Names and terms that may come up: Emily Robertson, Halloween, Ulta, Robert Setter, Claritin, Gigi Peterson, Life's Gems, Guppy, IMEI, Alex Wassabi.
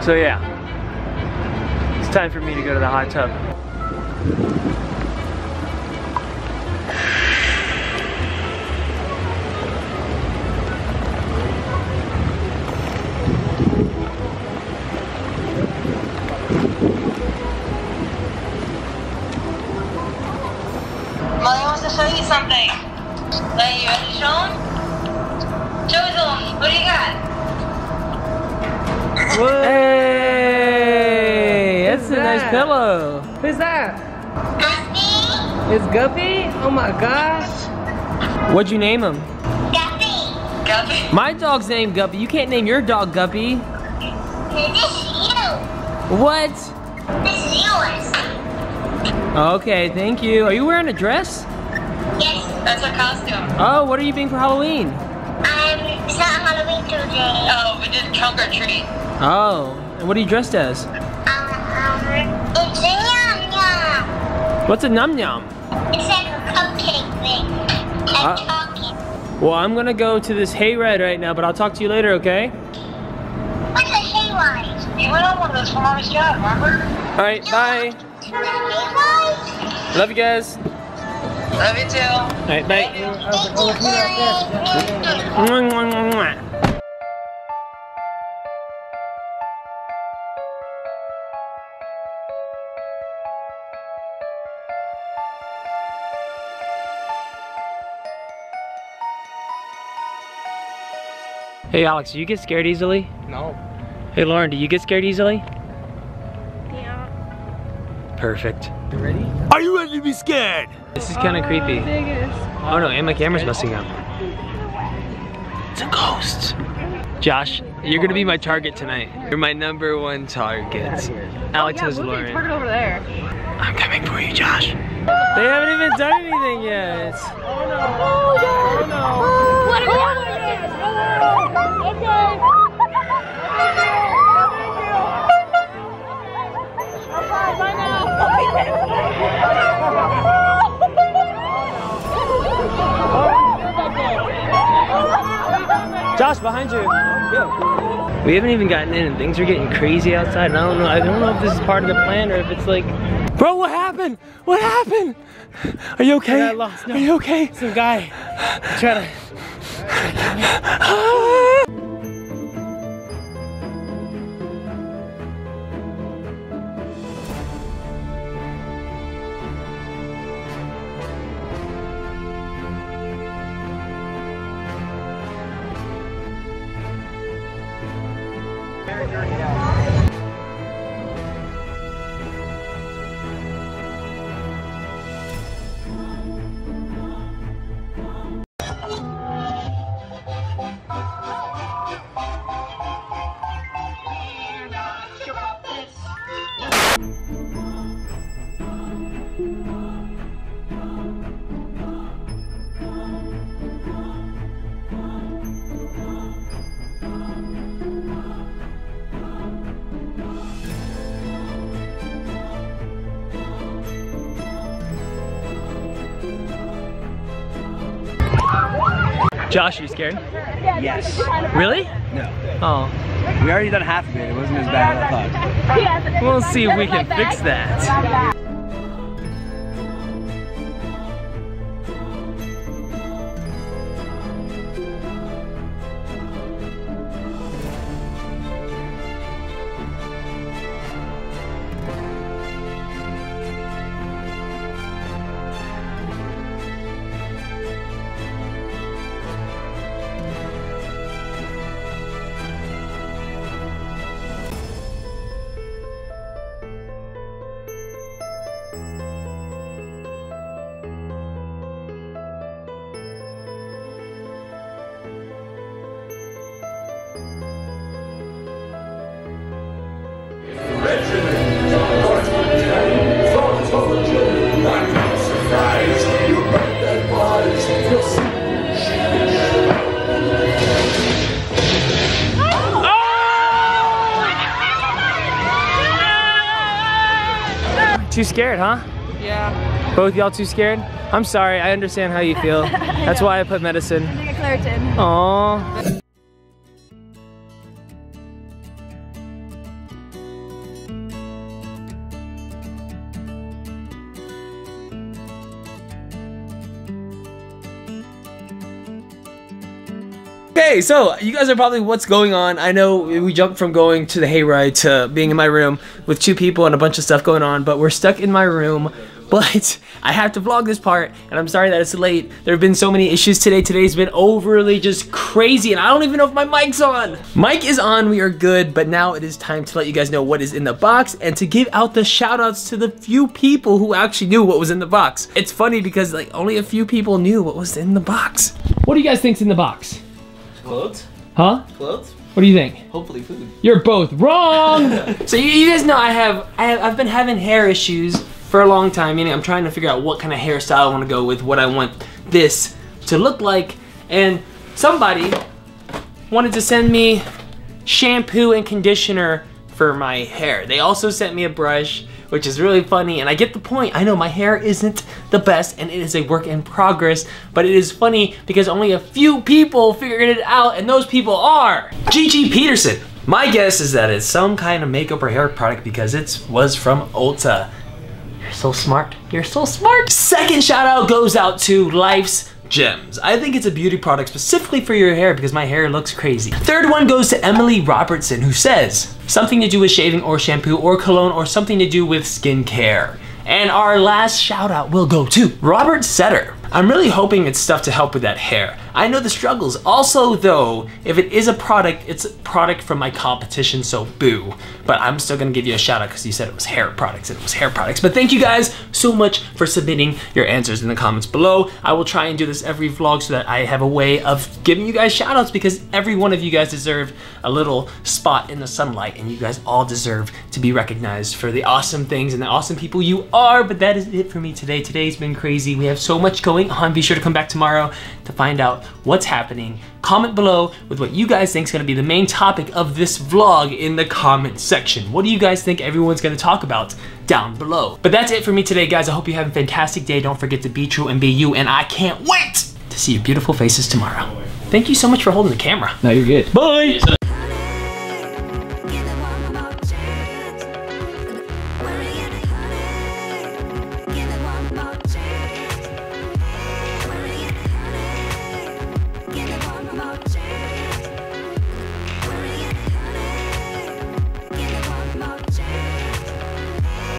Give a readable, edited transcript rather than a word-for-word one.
So yeah, it's time for me to go to the hot tub. Molly wants to show you something. Are you ready to show him? Show it to him. What do you got? Whoa. Nice pillow. Who's that? Guppy. It's Guppy? Oh my gosh. What'd you name him? Guppy. Guppy. My dog's named Guppy. You can't name your dog Guppy. This is you. What? This is yours. Okay, thank you. Are you wearing a dress? Yes. That's our costume. Oh, what are you being for Halloween? It's not Halloween today. Oh, we did trunk or treat. Oh, and what are you dressed as? It's a yum yum. What's a num yum? It's like a cupcake thing. I'm talking. Well, I'm gonna go to this hayride right now, but I'll talk to you later, okay? What's a hayride? You went on one of those from Mama's job, remember? Alright, bye. Love you guys. Love you too. Alright, bye. Thank you. Hey Alex, do you get scared easily? No. Hey Lauren, do you get scared easily? Yeah. Perfect. You ready? Are you ready to be scared? This is kind of creepy. Oh no, and my camera's messing up. It's a ghost. Josh, you're gonna be my target tonight. You're my #1 target. Alex is Lauren. Target over there. I'm coming for you, Josh. They haven't even done anything yet. Oh no. Oh no. What are we doing? Josh, behind you. We haven't even gotten in and things are getting crazy outside, and I don't know if this is part of the plan or if it's like... Bro, what happened? What happened? Are you okay? I got lost. No. Are you okay? Some guy trying to... Josh, are you scared? Yes. Really? No. Oh. We already done half of it. It wasn't as bad as I thought. We'll see if we can fix that. Too scared, huh? Yeah. Both y'all too scared? I'm sorry, I understand how you feel. That's why I put medicine. I think a Claritin. Aww. Okay, so you guys are probably, what's going on? I know we jumped from going to the hayride to being in my room with two people and a bunch of stuff going on, but we're stuck in my room. But I have to vlog this part, and I'm sorry that it's late. There have been so many issues today. Today's been overly just crazy, and I don't even know if my mic's on. Mic is on, we are good, but now it is time to let you guys know what is in the box and to give out the shout outs to the few people who actually knew what was in the box. It's funny because like only a few people knew what was in the box. What do you guys think's in the box? Clothes? Huh? Clothes? What do you think? Hopefully food. You're both wrong! So you guys know I've been having hair issues for a long time, meaning I'm trying to figure out what kind of hairstyle I want to go with, what I want this to look like, and somebody wanted to send me shampoo and conditioner for my hair. They also sent me a brush, which is really funny, and I get the point. I know my hair isn't the best and it is a work in progress, but it is funny because only a few people figured it out, and those people are Gigi Peterson. My guess is that it's some kind of makeup or hair product because it was from Ulta. You're so smart. You're so smart. Second shout out goes out to Life's Gems. I think it's a beauty product specifically for your hair because my hair looks crazy. Third one goes to Emily Robertson, who says something to do with shaving or shampoo or cologne or something to do with skincare. And our last shout out will go to Robert Setter. I'm really hoping it's stuff to help with that hair. I know the struggles. Also though, if it is a product, it's a product from my competition, so boo. But I'm still gonna give you a shout out because you said it was hair products and it was hair products. But thank you guys so much for submitting your answers in the comments below. I will try and do this every vlog so that I have a way of giving you guys shout outs because every one of you guys deserve a little spot in the sunlight, and you guys all deserve to be recognized for the awesome things and the awesome people you are. But that is it for me today. Today's been crazy. We have so much going on. Be sure to come back tomorrow to find out what's happening. Comment below with what you guys think is gonna be the main topic of this vlog in the comment section. What do you guys think everyone's gonna talk about down below? But that's it for me today, guys. I hope you have a fantastic day. Don't forget to be true and be you, and I can't wait to see your beautiful faces tomorrow. Thank you so much for holding the camera. No, you're good. Bye.